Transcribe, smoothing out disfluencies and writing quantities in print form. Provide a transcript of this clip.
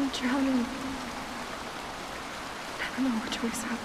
I'm drowning. I don't know which way's up.